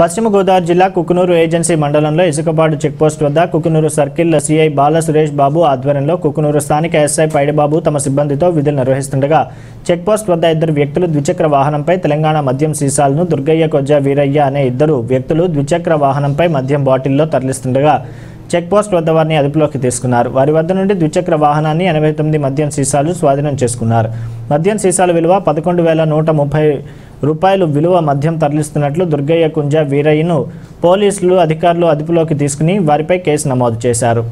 పశ్చిమ గోదావరి జిల్లా కుకునూరు ఏజెన్సీ మండలంలో ఇసుకపాడు చెక్పోస్ట్ వద్ద కుకునూరు సర్కిల్ సిఐ బాల సురేష్ బాబు ఆధ్వర్యంలో కుకునూరు స్థానిక ఎస్ఐ పైడిబాబు తమ సిబ్బందితో విధులు నిర్వహిస్తుండగా చెక్పోస్ట్ వద్ద ఇద్దరు వ్యక్తులు ద్విచక్ర వాహనంపై తెలంగాణ మద్యం సీసాలను దుర్గయ్య కొజ్జా వీరయ్య అనే ఇద్దరు వ్యక్తులు ద్విచక్ర వాహనంపై మద్యం బాటిల్లో తరలిస్తుండగా చెక్పోస్ట్ వద్ద వారిని అదుపులోకి తీసుకున్నారు. వారి వద్ద నుండి ద్విచక్ర వాహనాన్ని 89 మద్యం సీసాలు స్వాధీనం చేసుకున్నారు. మద్యం సీసాల విలువ 11,130 రూపాయలు విలువ మద్యం తరలిస్తున్నట్లు దుర్గయ్య కుంజ వీరయ్యను పోలీసులు అధికారులు అదుపులోకి తీసుకుని వారిపై కేసు నమోదు చేశారు.